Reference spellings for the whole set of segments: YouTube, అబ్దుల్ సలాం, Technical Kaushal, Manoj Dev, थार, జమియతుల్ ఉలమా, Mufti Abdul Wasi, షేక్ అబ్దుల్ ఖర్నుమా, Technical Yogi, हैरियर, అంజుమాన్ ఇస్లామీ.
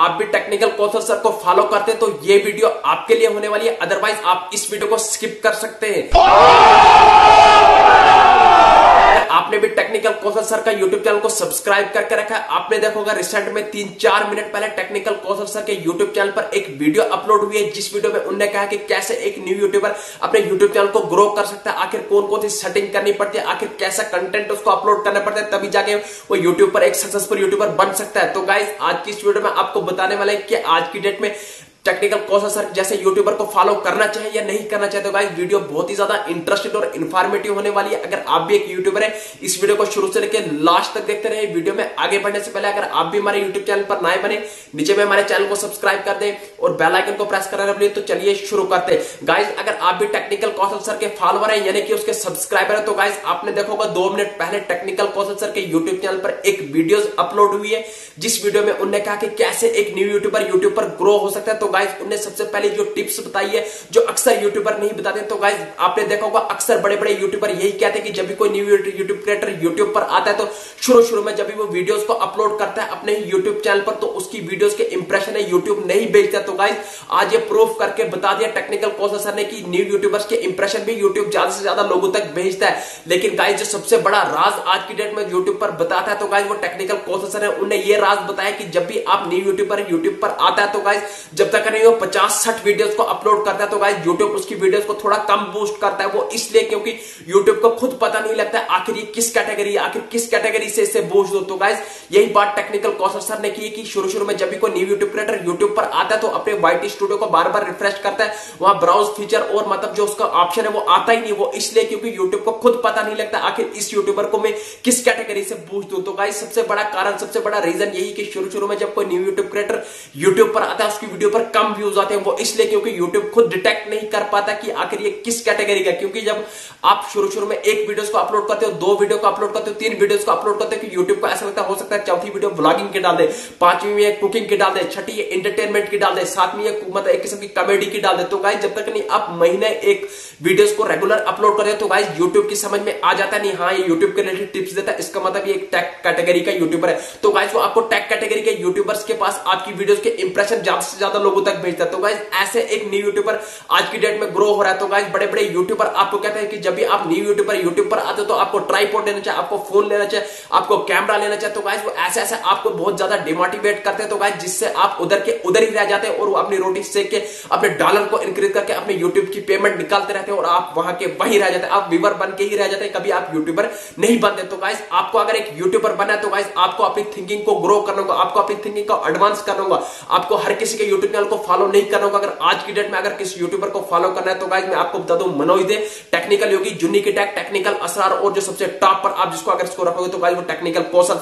आप भी technical Kaushal sir को फॉलो करते हैं तो ये वीडियो आपके लिए होने वाली है, अदरवाइज आप इस वीडियो को स्किप कर सकते हैं। आपने भी टेक्निकल कौशल सर का YouTube चैनल को सब्सक्राइब करके रखा है, आपने देखोगा रिसेंट में 3-4 मिनट पहले टेक्निकल कौशल सर के YouTube चैनल पर एक वीडियो अपलोड हुई है, जिस वीडियो में उन्होंने कहा कि कैसे एक न्यू यूट्यूबर अपने YouTube चैनल को ग्रो कर सकता है, आखिर कौन कौन सी सेटिंग करनी पड़ती है, आखिर कैसा कंटेंट उसको अपलोड करना पड़ता है, तभी जाके वो यूट्यूब पर एक सक्सेसफुल यूट्यूबर बन सकता है। तो गाइस आज की इस वीडियो में आपको बताने वाला है कि आज की डेट में टेक्निकल कौशल सर जैसे यूट्यूबर को फॉलो करना चाहिए या नहीं करना चाहिए। तो गाइस वीडियो बहुत ही ज्यादा इंटरेस्टेड और इन्फॉर्मेटिव होने वाली है। अगर आप भी एक यूट्यूबर है, इस वीडियो को शुरू से लेकर लास्ट तक देखते रहे। वीडियो में आगे बढ़ने से पहले अगर आप भी हमारे यूट्यूब चैनल पर नए बने, नीचे में हमारे चैनल को सब्सक्राइब कर दें और बेल आइकन को प्रेस करना भूलिए। तो चलिए शुरू करते हैं। गाइस अगर आप भी टेक्निकल कौशल सर के फॉलोअर है यानी कि उसके सब्सक्राइबर है, तो गाइस आपने देखोगा 2 मिनट पहले टेक्निकल कौशल सर के यूट्यूब चैनल पर एक वीडियो अपलोड हुई है, जिस वीडियो में उन्होंने कहा कि कैसे एक न्यू यूट्यूबर यूट्यूब पर ग्रो हो सकता है। तो गाइस उन्हें सबसे पहले जो टिप्स बताई है, जो अक्सर यूट्यूबर नहीं बताते। तो गाइस आपने देखा होगा अक्सर बड़े-बड़े यूट्यूबर यही कहते हैं कि जब भी कोई न्यू यूट्यूब क्रिएटर यूट्यूब पर आता है तो शुरू में जब भी वो वीडियोस को अपलोड करता है अपने यूट्यूब चैनल पर, तो उसकी वीडियोस के इंप्रेशन है यूट्यूब नहीं भेजता। तो गाइस आज ये प्रूफ करके बता दिया टेक्निकल कौशल सर ने कि न्यू यूट्यूबर्स के इंप्रेशन भी यूट्यूब ज्यादा से ज्यादा लोगों तक भेजता है। लेकिन गाइस जो सबसे बड़ा राज आज की डेट में यूट्यूब पर बताता है, तो गाइस वो टेक्निकल कौशल सर है, उन्हें ये राज बताया कि जब भी आप न्यू यूट्यूबर यूट्यूब पर आता है तो गाइस जब तक नहीं वो 50-60 वीडियोस को अपलोड करता है तो गाइस यूट्यूब उसकी वीडियोस को थोड़ा कम बूस्ट करता है। वो इसलिए क्योंकि यूट्यूब को खुद पता नहीं लगता है आखिर ये किस कैटेगरी से इसे बूस्ट दो। तो गाइस यही बात टेक्निकल कौशल सर ने की कि शुरू में जब भी कोई न्यू यूट्यूब क्रिएटर यूट्यूब पर आता है तो अपने वाइट स्टूडियो को बार-बार रिफ्रेश करता है, वहां ब्राउज फीचर और मतलब जो उसका ऑप्शन है वो आता ही नहीं। वो इसलिए क्योंकि यूट्यूब को खुद पता नहीं लगता आखिर इस यूट्यूबर को मैं किस कैटेगरी से बूस्ट दूं। तो गाइस सबसे बड़ा कारण, सबसे बड़ा रीजन यही कि शुरू में जब कोई न्यू यूट्यूब क्रिएटर यूट्यूब पर आता है उसकी वीडियो पर कम व्यूज आते हैं। वो इसलिए क्योंकि YouTube खुद डिटेक्ट नहीं कर पाता कि आखिर ये किस कैटेगरी का, क्योंकि जब आप शुरू में एक वीडियोस को अपलोड करते हो, 2 वीडियो को अपलोड करते हो, 3 वीडियोस को अपलोड करते हो कि YouTube को ऐसा लगता है हो सकता है चौथी वीडियो व्लॉगिंग की डाल दे, 5वीं में कुकिंग की डाल दे, 6ठी ये एंटरटेनमेंट की डाल दे, 7वीं ये मतलब एक किस्म की कॉमेडी की डाल दे। तो गाइस जब तक नहीं आप महीने एक वीडियोस को रेगुलर अपलोड करते हो तो गाइस YouTube की समझ में आ जाता नहीं, हां ये YouTube के रिलेटेड टिप्स देता है, इसका मतलब ये एक टेक कैटेगरी का यूट्यूबर है। तो गाइस वो आपको टेक कैटेगरी के यूट्यूबर्स के पास आपकी वीडियोस के इंप्रेशन ज्यादा से ज्यादा लोगों तक भेजता है। तो गाइस ऐसे एक न्यू यूट्यूबर आज की डेट में ग्रो हो रहा है। तो गाइस बड़े-बड़े यूट्यूबर आपको कहते हैं कि जब भी आप न्यू यूट्यूबर यूट्यूब पर आते हो तो आपको ट्राइपॉड लेना चाहिए, आपको फोन लेना चाहिए, आपको कैमरा लेना चाहिए। तो गाइस वो ऐसे आपको बहुत ज्यादा डिमोटिवेट करते हैं, तो गाइस जिससे आप उधर के उधर ही रह जाते हैं और वो अपनी रोटी सेक के अपने डॉलर को इंक्रीज करके अपने यूट्यूब की पेमेंट निकालते रहते हैं और आप वहां के वहीं रह जाते हैं, आप व्यूअर बन के ही रह जाते हैं, कभी आप यूट्यूबर नहीं बनते। तो गाइस आपको अगर एक यूट्यूबर बनना है तो गाइस आपको अपनी थिंकिंग को ग्रो करना होगा, आपको अपनी थिंकिंग को एडवांस करना होगा, आपको हर किसी के यूट्यूब चैनल को फॉलो नहीं करना होगा। अगर आज की डेट में अगर किसी यूट्यूबर को फॉलो करना है तो गाइस मैं आपको बता दूं मनोज देव, टेक्निकल योगी, जुन्नी की टेक, टेक्निकल असरार और जो सबसे टॉप पर आप जिसको अगर स्कोर रखोगे तो गाइस वो टेक्निकल कौशल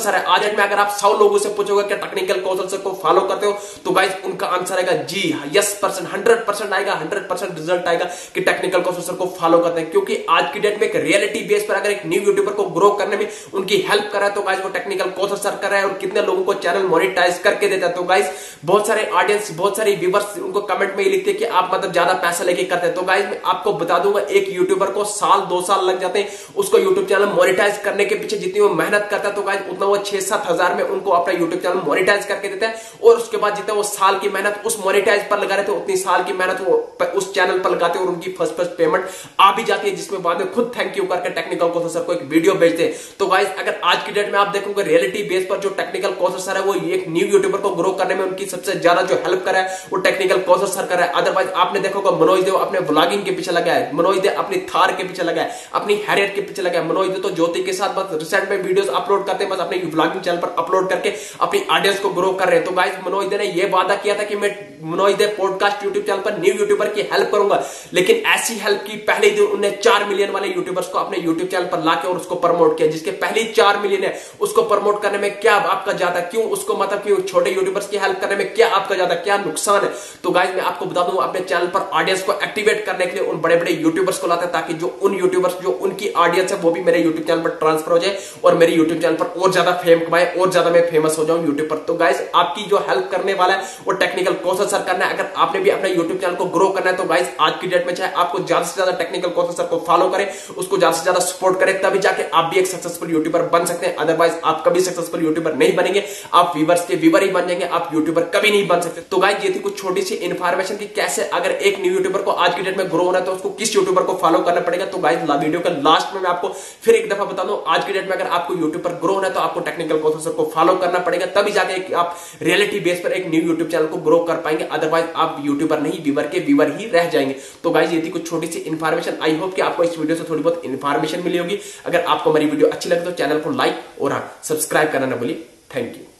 सर है। आज में अगर आप 100 लोगों से पूछोगे कि टेक्निकल कौशल सर को फॉलो करते हो तो गाइस उनका आंसर आएगा जी यस परसेंट 100% आएगा, 100% रिजल्ट आएगा कि टेक्निकल कौशल सर को फॉलो करते हैं। क्योंकि आज की डेट में एक रियलिटी बेस पर अगर एक न्यू यूट्यूबर को ग्रो करने में उनकी हेल्प कर रहा है तो गाइस वो टेक्निकल कौशल सर कर रहा है और कितने लोगों को चैनल मोनेटाइज करके देता है। तो गाइस बहुत सारे ऑडियंस, बहुत सारे व्यूअर्स उनको कमेंट में ही लिखते हैं कि आप मतलब ज्यादा पैसा लेके करते हैं। तो गाइस मैं आपको बता दूंगा एक यूट्यूबर को 1-2 साल लग जाते हैं उसको यूट्यूब चैनल मोनेटाइज करने के पीछे, जितनी वो मेहनत करता है तो गाइस उतना वो 6-7 हजार में उनको अपना यूट्यूब चैनल मोनेटाइज करके देता है और उसके बाद जितना वो साल की मेहनत उस मोनेटाइज पर लगा रहे थे उतनी साल की मेहनत वो उस चैनल पर लगाते हैं और उनकी फर्स्ट पेमेंट आ भी जाती है, जिसमें बाद में खुद थैंक यू करके टेक्निकल कौशल सर को एक वीडियो भेजते हैं। तो गाइस अगर आज की डेट में आप देखोगे रियलिटी बेस पर जो टेक्निकल कौशल सर है वो एक न्यू यूट्यूबर को ग्रो करने में उनकी सबसे ज्यादा जो हेल्प कर रहा है वो टेक्निकल कौशल सर कर रहा है। अदरवाइज आपने देखोगा मनोज देव अपने व्लॉगिंग के पीछे लगा है, मनोज देव अपनी थार के पीछे लगा है, अपनी हैरियर के पीछे लगा है। मनोज देव तो ज्योति के साथ बस रिसेंट में वीडियोस अपलोड करते हैं, बस अपने व्लॉगिंग चैनल पर अपलोड करके अपनी ऑडियंस को ग्रो कर रहे हैं। तो गाइस मनोज देव ने यह वादा किया था कि मैं Manoj Dev podcast YouTube channel पर न्यू यूट्यूबर की हेल्प करूंगा, लेकिन ऐसी हेल्प की पहले ही दिन उन्हें 4 मिलियन वाले यूट्यूबर्स को अपने यूट्यूब चैनल पर लाके और उसको प्रमोट किया। जिसके पहले 4 मिलियन है उसको प्रमोट करने में क्या आपका जाता, क्यों उसको मतलब कि छोटे यूट्यूबर्स की हेल्प करने में क्या आपका आपका ज्यादा क्या नुकसान है। तो गाइज मैं आपको बता दूं, अपने चैनल पर ऑडियंस को एक्टिवेट करने के लिए उन बड़े बड़े यूट्यूबर्स को लाते हैं, ताकि जो उन यूट्यूबर्स जो उनकी ऑडियंस है वो भी मेरे यूट्यूब चैनल पर ट्रांसफर हो जाए और मेरे यूट्यूब चैनल पर और ज्यादा फेम कमाए और ज्यादा मैं फेमस हो जाऊं यूट्यूब पर। तो गाइज आपकी जो हेल्प करने वाला है वो टेक्निकल कौशल सर करना है। अगर आपने भी अपने यूट्यूब चैनल को ग्रो करना है तो गाइज आज की डेट में चाहे आपको ज्यादा से ज्यादा टेक्निकल कौशल सर को फॉलो करें, उसको ज्यादा से ज्यादा सपोर्ट करें, तभी जाके आप भी एक सक्सेसफुल यूट्यूबर बन सकते हैं। अदरवाइज आप कभी सक्सेसफुल यूट्यूबर नहीं बनेंगे, आप व्यूअर्स के व्यूअर ही बन जाएंगे, आप यूट्यूबर कभी नहीं बन सकते। तो गाइस ये थी कुछ छोटी सी इन्फॉर्मेशन कि कैसे अगर एक न्यू यूट्यूबर को आज की डेट में ग्रो होना है तो उसको किस यूट्यूबर को फॉलो करना पड़ेगा। तो गाइस वीडियो के लास्ट में मैं आपको फिर एक दफा बता दूं, आज की डेट में अगर आपको यूट्यूब पर ग्रो होना है तो आपको टेक्निकल कौशल सर को फॉलो करना पड़ेगा, तभी जाके आप रियलिटी बेस पर एक न्यू यूट्यूब चैनल को ग्रो कर पाएंगे। अदरवाइज आप यूट्यूबर नहीं व्यूअर के व्यूअर ही रह जाएंगे। तो गाइस ये थी कुछ छोटी सी इन्फॉर्मेशन। आई होप कि आपको इस वीडियो से थोड़ी बहुत इन्फॉर्मेशन मिली होगी। अगर आपको हमारी वीडियो अच्छी लगे तो चैनल को लाइक और सब्सक्राइब करना ना भूलिए। Thank you.